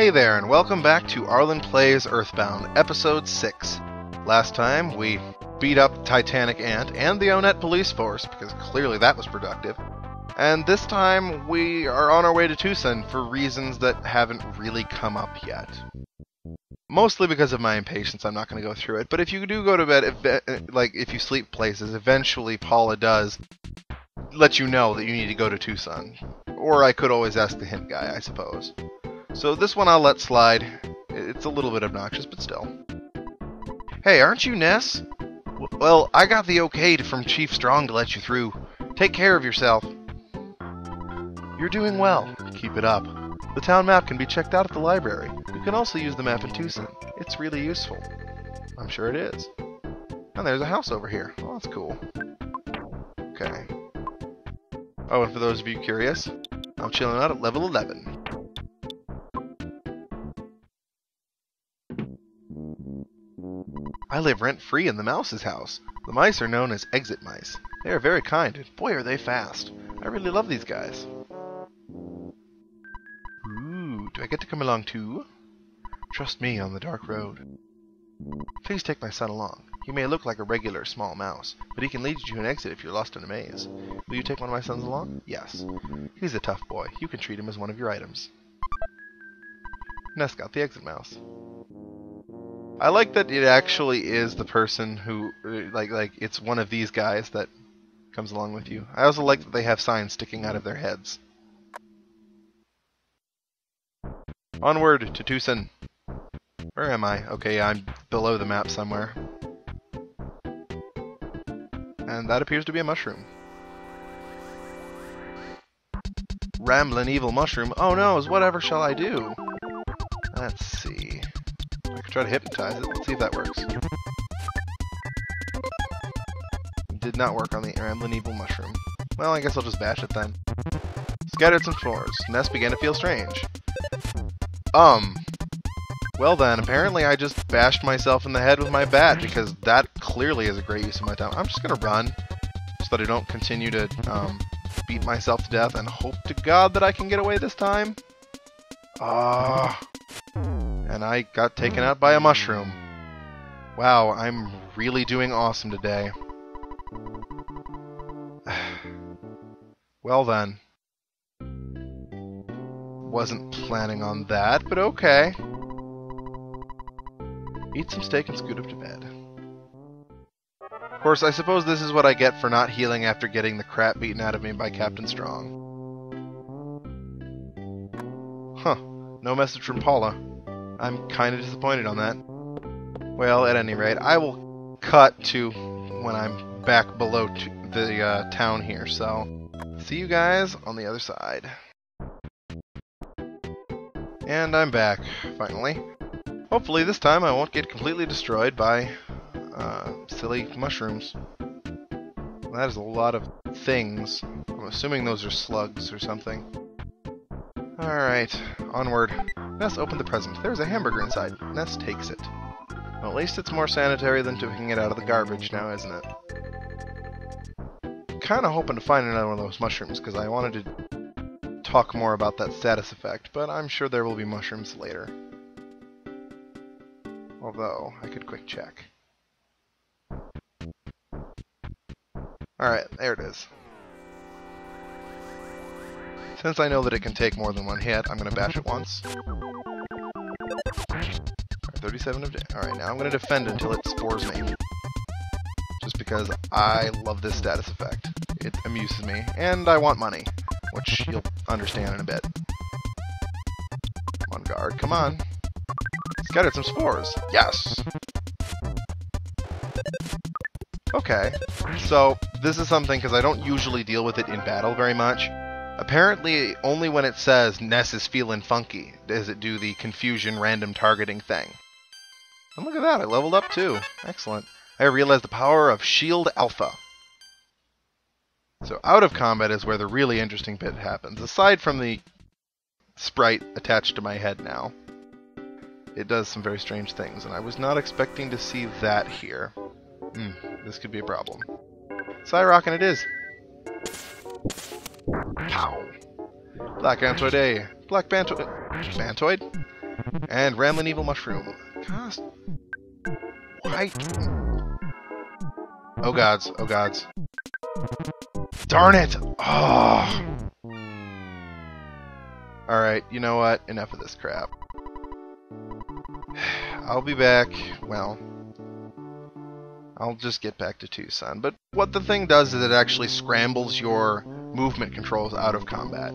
Hey there, and welcome back to Arlin Plays EarthBound, Episode 6. Last time, we beat up Titanic Ant and the Onet Police Force, because clearly that was productive. And this time, we are on our way to Tucson for reasons that haven't really come up yet. Mostly because of my impatience, I'm not going to go through it, but if you do go to bed, like if you sleep places, eventually Paula does let you know that you need to go to Tucson. Or I could always ask the hint guy, I suppose. So this one I'll let slide. It's a little bit obnoxious, but still. Hey, aren't you Ness? Well, I got the okay from Chief Strong to let you through. Take care of yourself. You're doing well. Keep it up. The town map can be checked out at the library. You can also use the map in Tucson. It's really useful. I'm sure it is. And there's a house over here. Oh, that's cool. Okay. Oh, and for those of you curious, I'm chilling out at level 11. I live rent-free in the mouse's house. The mice are known as exit mice. They are very kind, and boy are they fast. I really love these guys. Ooh, do I get to come along too? Trust me on the dark road. Please take my son along. He may look like a regular small mouse, but he can lead you to an exit if you're lost in a maze. Will you take one of my sons along? Yes. He's a tough boy. You can treat him as one of your items. Ness got the exit mouse. I like that it actually is the person who, like it's one of these guys that comes along with you. I also like that they have signs sticking out of their heads. Onward to Tucson. Where am I? Okay, I'm below the map somewhere. And that appears to be a mushroom. Ramblin' evil mushroom. Oh no, whatever shall I do? Let's see. I could try to hypnotize it. Let's see if that works. Did not work on the Ramblin' Evil Mushroom. Well, I guess I'll just bash it then. Scattered some floors. Ness began to feel strange. Well then, apparently I just bashed myself in the head with my bat, because that clearly is a great use of my time. I'm just gonna run, so that I don't continue to, beat myself to death, and hope to God that I can get away this time. And I got taken out by a mushroom. Wow, I'm really doing awesome today. Well then. Wasn't planning on that, but okay. Eat some steak and scoot up to bed. Of course, I suppose this is what I get for not healing after getting the crap beaten out of me by Captain Strong. Huh, no message from Paula. I'm kind of disappointed on that. Well, at any rate, I will cut to when I'm back below the town here, so see you guys on the other side. And I'm back, finally. Hopefully this time I won't get completely destroyed by silly mushrooms. That is a lot of things. I'm assuming those are slugs or something. Alright, onward. Ness opened the present. There's a hamburger inside. Ness takes it. Well, at least it's more sanitary than taking it out of the garbage now, isn't it? Kinda hoping to find another one of those mushrooms, because I wanted to talk more about that status effect, but I'm sure there will be mushrooms later. Although, I could quick check. Alright, there it is. Since I know that it can take more than one hit, I'm gonna bash it once. 37 of damage. Alright, now I'm gonna defend until it spores me. Just because I love this status effect. It amuses me, and I want money. Which you'll understand in a bit. Come on, guard, come on. Scattered some spores. Yes! Okay, so this is something, because I don't usually deal with it in battle very much. Apparently, only when it says Ness is feeling funky does it do the confusion random targeting thing. And look at that, I leveled up too. Excellent. I realized the power of Shield Alpha. So out of combat is where the really interesting bit happens. Aside from the sprite attached to my head now, it does some very strange things, and I was not expecting to see that here. This could be a problem. PSI Rockin' it is. Pow! Black Antoid. And Ramblin' Evil Mushroom. Cost. Why? Oh gods, oh gods. Darn it! Oh. Alright, you know what? Enough of this crap. I'll be back. Well, I'll just get back to Tucson. But what the thing does is it actually scrambles your movement controls out of combat.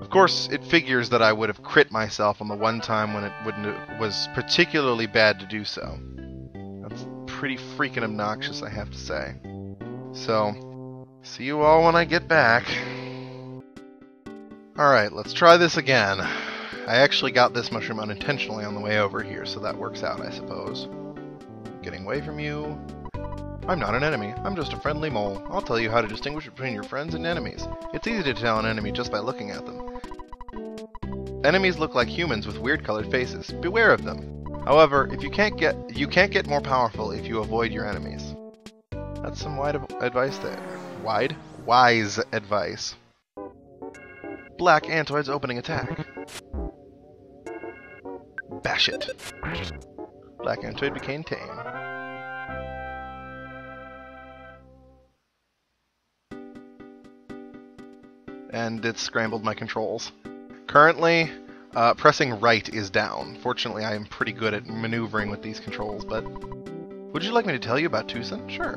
Of course, it figures that I would have crit myself on the one time when it wouldn't was particularly bad to do so. That's pretty freaking obnoxious, I have to say. So, see you all when I get back. Alright, let's try this again. I actually got this mushroom unintentionally on the way over here, so that works out, I suppose. Getting away from you. I'm not an enemy. I'm just a friendly mole. I'll tell you how to distinguish between your friends and enemies. It's easy to tell an enemy just by looking at them. Enemies look like humans with weird colored faces. Beware of them. However, if you can't get more powerful if you avoid your enemies. That's some wide advice there. Wide? Wise advice. Black Antoid's opening attack. Bash it. Black Antoid became tame. And it scrambled my controls. Currently, pressing right is down. Fortunately, I am pretty good at maneuvering with these controls, but... Would you like me to tell you about Twoson? Sure.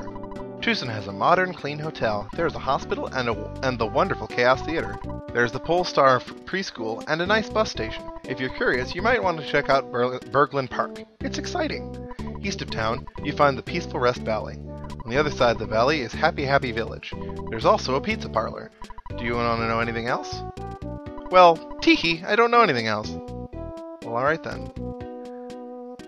Twoson has a modern, clean hotel. There's a hospital and the wonderful Chaos Theater. There's the Polestar Preschool and a nice bus station. If you're curious, you might want to check out Burglin Park. It's exciting! East of town, you find the Peaceful Rest Valley. On the other side of the valley is Happy Happy Village. There's also a pizza parlor. Do you want to know anything else? Well, teehee, I don't know anything else. Well, alright then.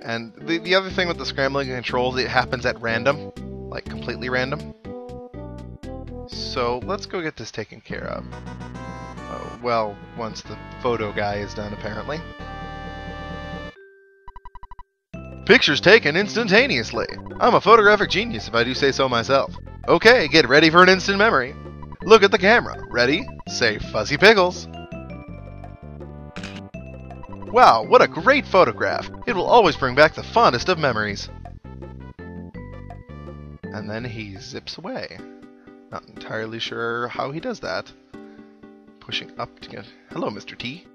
And the other thing with the scrambling controls, it happens at random. Like, completely random. So, let's go get this taken care of. Well, once the photo guy is done, apparently. Pictures taken instantaneously! I'm a photographic genius, if I do say so myself. Okay, get ready for an instant memory. Look at the camera. Ready? Say Fuzzy Pickles. Wow, what a great photograph! It will always bring back the fondest of memories. And then he zips away. Not entirely sure how he does that. Pushing up to get... Hello, Mr. T.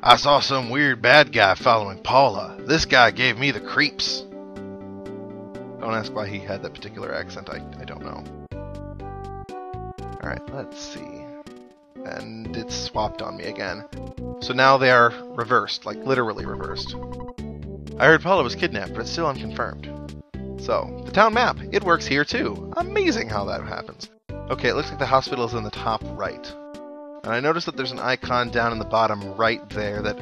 I saw some weird bad guy following Paula. This guy gave me the creeps. Don't ask why he had that particular accent. I don't know. Alright, let's see. And it's swapped on me again. So now they are reversed, like literally reversed. I heard Paula was kidnapped, but it's still unconfirmed. So, the town map. It works here too. Amazing how that happens. Okay, it looks like the hospital is in the top right. And I noticed that there's an icon down in the bottom right there that...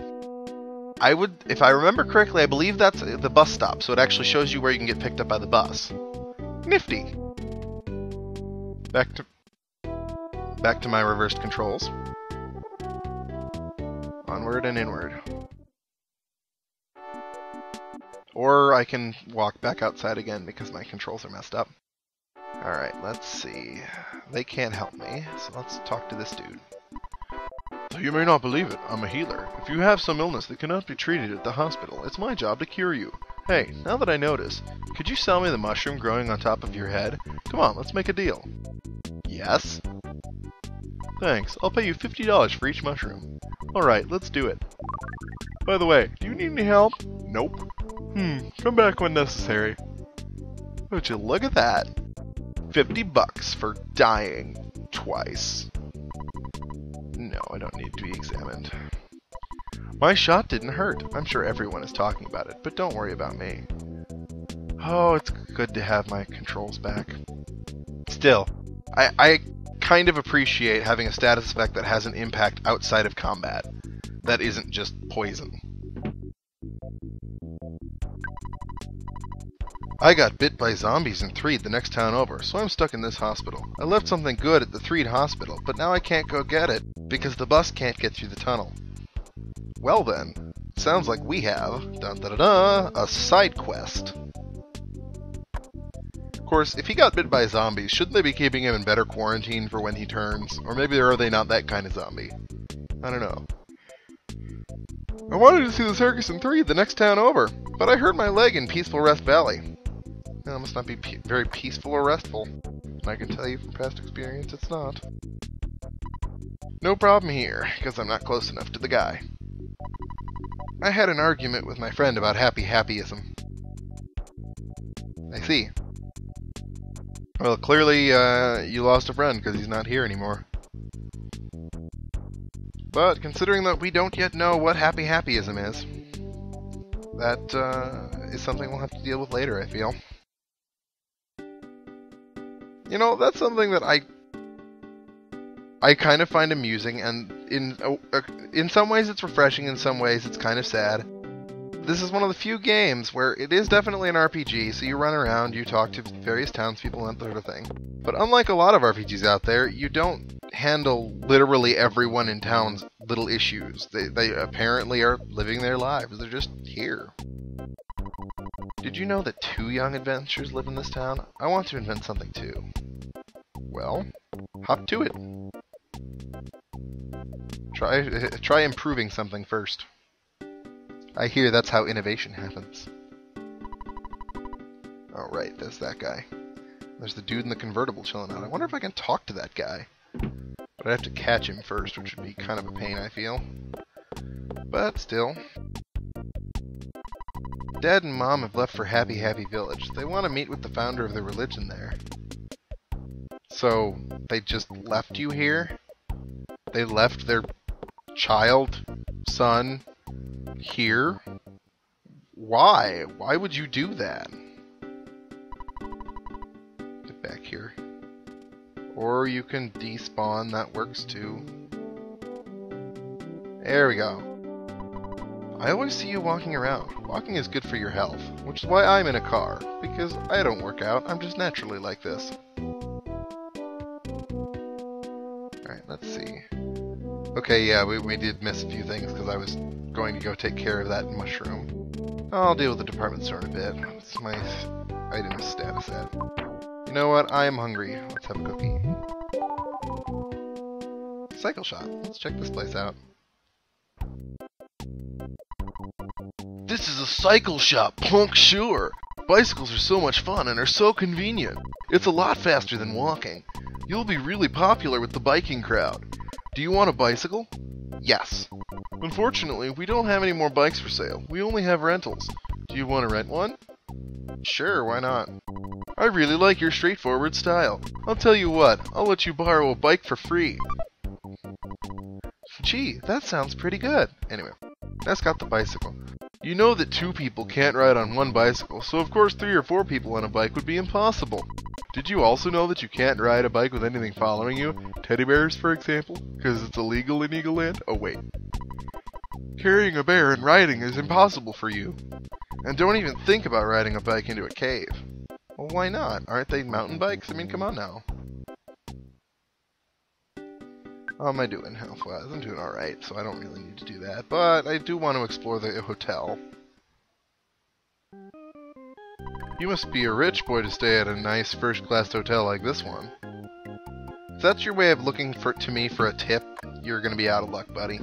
I would... If I remember correctly, I believe that's the bus stop, so it actually shows you where you can get picked up by the bus. Nifty! Back to my reversed controls. Onward and inward. Or I can walk back outside again because my controls are messed up. Alright, let's see. They can't help me, so let's talk to this dude. So you may not believe it, I'm a healer. If you have some illness that cannot be treated at the hospital, it's my job to cure you. Hey, now that I notice, could you sell me the mushroom growing on top of your head? Come on, let's make a deal. Yes? Thanks, I'll pay you $50 for each mushroom. Alright, let's do it. By the way, do you need any help? Nope. Come back when necessary. Would you look at that? $50 for dying twice. No, I don't need to be examined. My shot didn't hurt. I'm sure everyone is talking about it, but don't worry about me. Oh, it's good to have my controls back. Still, I kind of appreciate having a status effect that has an impact outside of combat. That isn't just poison. I got bit by zombies in Threed the next town over, so I'm stuck in this hospital. I left something good at the Threed hospital, but now I can't go get it, because the bus can't get through the tunnel. Well then, it sounds like we have, dun-da-da-da, a side quest. Of course, if he got bit by zombies, shouldn't they be keeping him in better quarantine for when he turns? Or maybe are they not that kind of zombie? I don't know. I wanted to see the circus in Threed, the next town over, but I hurt my leg in Peaceful Rest Valley. Now, it must not be very peaceful or restful. And I can tell you from past experience, it's not. No problem here, because I'm not close enough to the guy. I had an argument with my friend about Happy Happyism. I see. Well, clearly, you lost a friend, because he's not here anymore. But, considering that we don't yet know what Happy Happyism is, that is something we'll have to deal with later, I feel. You know, that's something that I kind of find amusing, and in some ways it's refreshing, in some ways it's kind of sad. This is one of the few games where it is definitely an RPG, so you run around, you talk to various townspeople and that sort of thing. But unlike a lot of RPGs out there, you don't handle literally everyone in town's little issues. They apparently are living their lives. They're just here. Did you know that 2 young adventurers live in this town? I want to invent something too. Well, hop to it. Try improving something first. I hear that's how innovation happens. Alright, there's that guy. There's the dude in the convertible chilling out. I wonder if I can talk to that guy. But I'd have to catch him first, which would be kind of a pain, I feel. But still. Dad and Mom have left for Happy Happy Village. They want to meet with the founder of the religion there. So, they just left you here? They left their child, son, here? Why? Why would you do that? Get back here. Or you can despawn, that works too. There we go. I always see you walking around. Walking is good for your health, which is why I'm in a car. Because I don't work out, I'm just naturally like this. Alright, let's see. Okay, yeah, we did miss a few things because I was going to go take care of that mushroom. I'll deal with the department store in a bit. What's my item status at? You know what? I am hungry. Let's have a cookie. Cycle shop. Let's check this place out. This is a cycle shop, punk sure! Bicycles are so much fun and are so convenient. It's a lot faster than walking. You'll be really popular with the biking crowd. Do you want a bicycle? Yes. Unfortunately, we don't have any more bikes for sale. We only have rentals. Do you want to rent one? Sure, why not? I really like your straightforward style. I'll tell you what, I'll let you borrow a bike for free. Gee, that sounds pretty good. Anyway, Ness got the bicycle. You know that 2 people can't ride on one bicycle, so of course 3 or 4 people on a bike would be impossible. Did you also know that you can't ride a bike with anything following you? Teddy bears, for example? Because it's illegal in Eagle Land? Oh, wait. Carrying a bear and riding is impossible for you. And don't even think about riding a bike into a cave. Well, why not? Aren't they mountain bikes? I mean, come on now. How am I doing health-wise? I'm doing alright, so I don't really need to do that. But I do want to explore the hotel. You must be a rich boy to stay at a nice first-class hotel like this one. If that's your way of looking to me for a tip, you're gonna be out of luck, buddy.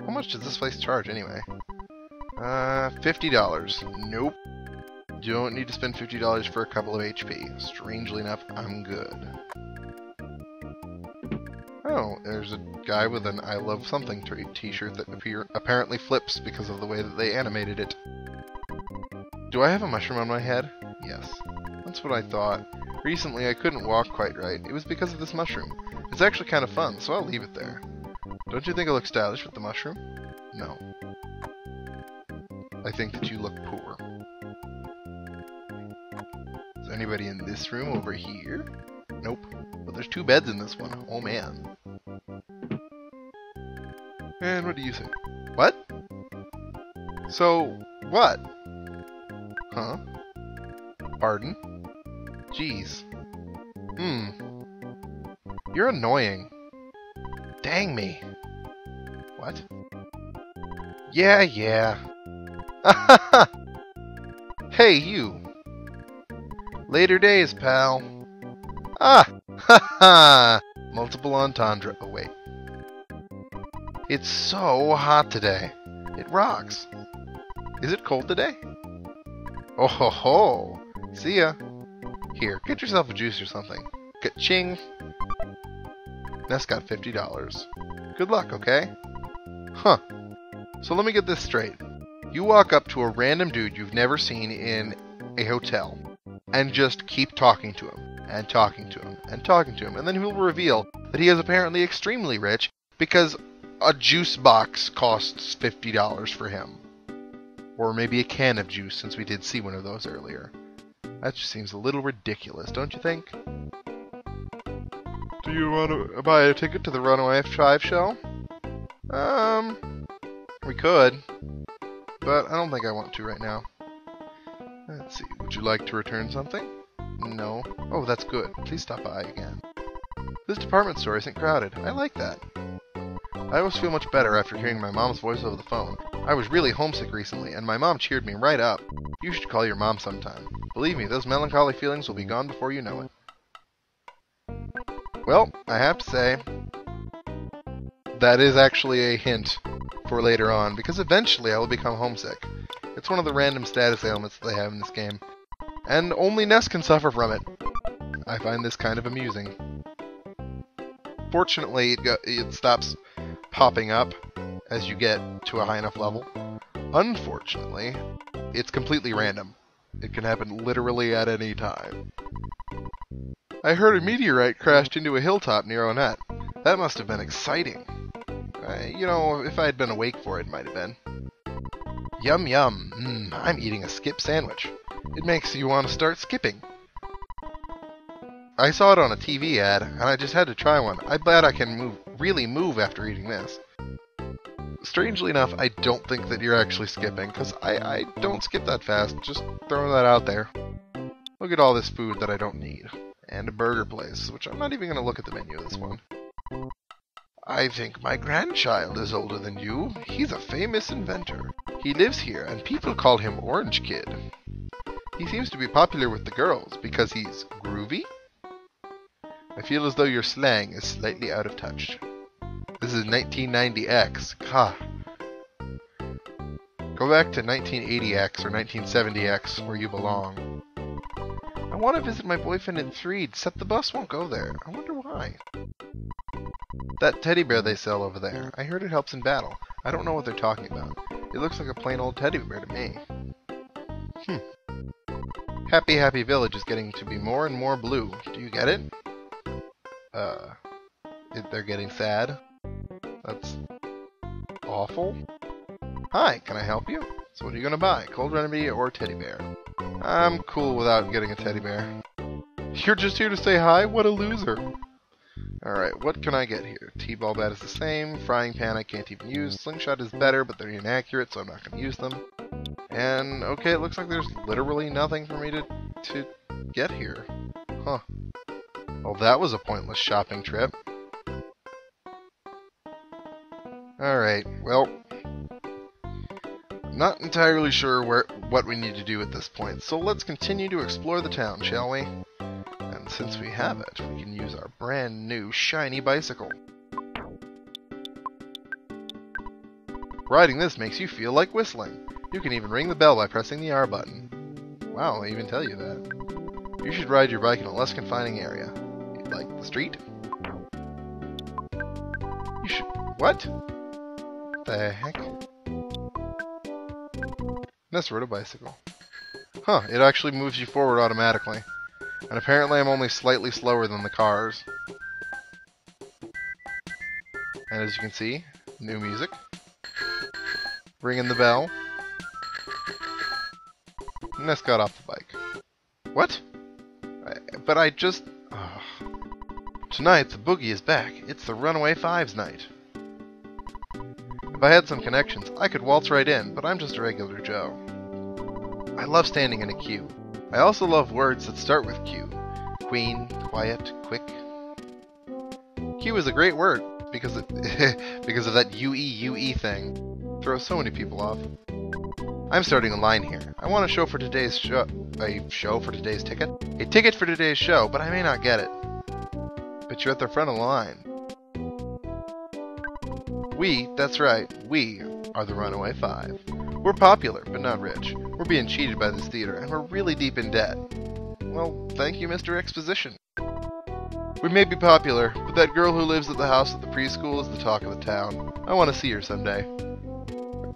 How much does this place charge, anyway? $50. Nope. You don't need to spend $50 for a couple of HP. Strangely enough, I'm good. Oh, there's a guy with an I Love Something t-shirt that apparently flips because of the way that they animated it. Do I have a mushroom on my head? Yes. That's what I thought. Recently, I couldn't walk quite right. It was because of this mushroom. It's actually kind of fun, so I'll leave it there. Don't you think I look stylish with the mushroom? No. I think that you look poor. Is anybody in this room over here? Nope. But there's 2 beds in this one. Oh, man. And what do you think? What? So, what? Huh? Pardon? Jeez. You're annoying. Dang me. What? Yeah, yeah. Hey, you. Later days, pal. Ah! Ha ha! Multiple entendre. Oh, wait. It's so hot today. It rocks. Is it cold today? Oh ho ho! See ya! Here, get yourself a juice or something. Ka-ching! Ness got $50. Good luck, okay? Huh. So let me get this straight. You walk up to a random dude you've never seen in a hotel, and just keep talking to him, and talking to him, and talking to him, and then he'll reveal that he is apparently extremely rich because a juice box costs $50 for him. Or maybe a can of juice, since we did see one of those earlier. That just seems a little ridiculous, don't you think? Do you want to buy a ticket to the Runaway Five show? We could, but I don't think I want to right now. Let's see, would you like to return something? No. Oh, that's good. Please stop by again. This department store isn't crowded. I like that. I always feel much better after hearing my mom's voice over the phone. I was really homesick recently, and my mom cheered me right up. You should call your mom sometime. Believe me, those melancholy feelings will be gone before you know it. Well, I have to say, that is actually a hint for later on, because eventually I will become homesick. It's one of the random status ailments that they have in this game, and only Ness can suffer from it. I find this kind of amusing. Fortunately, it stops popping up as you get to a high enough level. Unfortunately, it's completely random. It can happen literally at any time. I heard a meteorite crashed into a hilltop near Onet. That must have been exciting. You know, if I had been awake for it, it might have been. Yum yum. I'm eating a skip sandwich. It makes you want to start skipping. I saw it on a TV ad, and I just had to try one. I bet I can really move after eating this. Strangely enough, I don't think that you're actually skipping, because I don't skip that fast, just throwing that out there. Look at all this food that I don't need. And a burger place, which I'm not even going to look at the menu of this one. I think my grandchild is older than you. He's a famous inventor. He lives here, and people call him Orange Kid. He seems to be popular with the girls, because he's groovy? I feel as though your slang is slightly out of touch. This is 1990X. Ha! Go back to 1980X or 1970X where you belong. I want to visit my boyfriend in Threed, except the bus won't go there. I wonder why. That teddy bear they sell over there. I heard it helps in battle. I don't know what they're talking about. It looks like a plain old teddy bear to me. Happy Happy Village is getting to be more and more blue. Do you get it? They're getting sad. That's awful. Hi, can I help you? So what are you gonna buy? Cold remedy or teddy bear? I'm cool without getting a teddy bear. You're just here to say hi? What a loser. Alright, what can I get here? T-ball bat is the same. Frying pan I can't even use. Slingshot is better, but they're inaccurate, so I'm not gonna use them. And, okay, it looks like there's literally nothing for me to get here. Huh. Well, that was a pointless shopping trip. Alright, well, I'm not entirely sure what we need to do at this point, so let's continue to explore the town, shall we? And since we have it, we can use our brand new shiny bicycle. Riding this makes you feel like whistling. You can even ring the bell by pressing the R button. Wow, they even tell you that. You should ride your bike in a less confining area. Like the street? You should... What? The heck? Ness rode a bicycle. Huh, it actually moves you forward automatically. And apparently I'm only slightly slower than the cars. And as you can see, new music. Ringing the bell. Ness got off the bike. What? But I just... Ugh. Tonight, the boogie is back. It's the Runaway Fives night. If I had some connections, I could waltz right in, but I'm just a regular Joe. I love standing in a queue. I also love words that start with Q. Queen, quiet, quick. Q is a great word, because because of that UE thing. Throws so many people off. I'm starting a line here. I want a show for today's show... A show for today's ticket? A ticket for today's show, but I may not get it. But you're at the front of the line. We, that's right, we are the Runaway Five. We're popular, but not rich. We're being cheated by this theater, and we're really deep in debt. Well, thank you, Mr. Exposition. We may be popular, but that girl who lives at the house at the preschool is the talk of the town. I want to see her someday.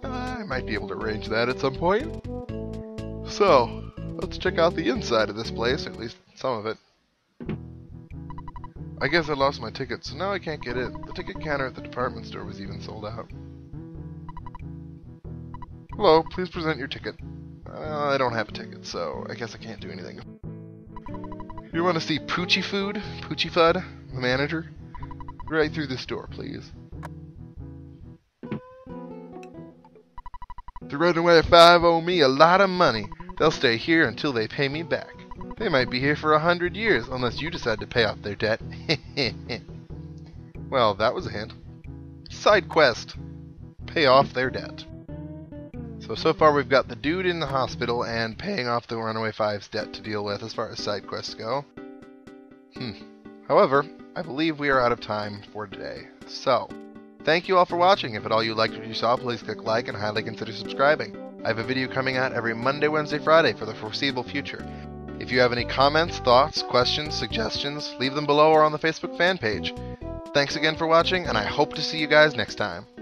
I might be able to arrange that at some point. So, let's check out the inside of this place, or at least some of it. I guess I lost my ticket, so now I can't get in. The ticket counter at the department store was even sold out. Hello, please present your ticket. I don't have a ticket, so I guess I can't do anything. You want to see Poochyfud? Poochyfud, the manager? Right through this door, please. The Runaway Five owe me a lot of money. They'll stay here until they pay me back. They might be here for 100 years, unless you decide to pay off their debt. Well, that was a hint. Side quest. Pay off their debt. So far we've got the dude in the hospital and paying off the Runaway Five's debt to deal with as far as side quests go. However, I believe we are out of time for today. So, thank you all for watching. If at all you liked what you saw, please click like and highly consider subscribing. I have a video coming out every Monday, Wednesday, Friday for the foreseeable future. If you have any comments, thoughts, questions, suggestions, leave them below or on the Facebook fan page. Thanks again for watching, and I hope to see you guys next time.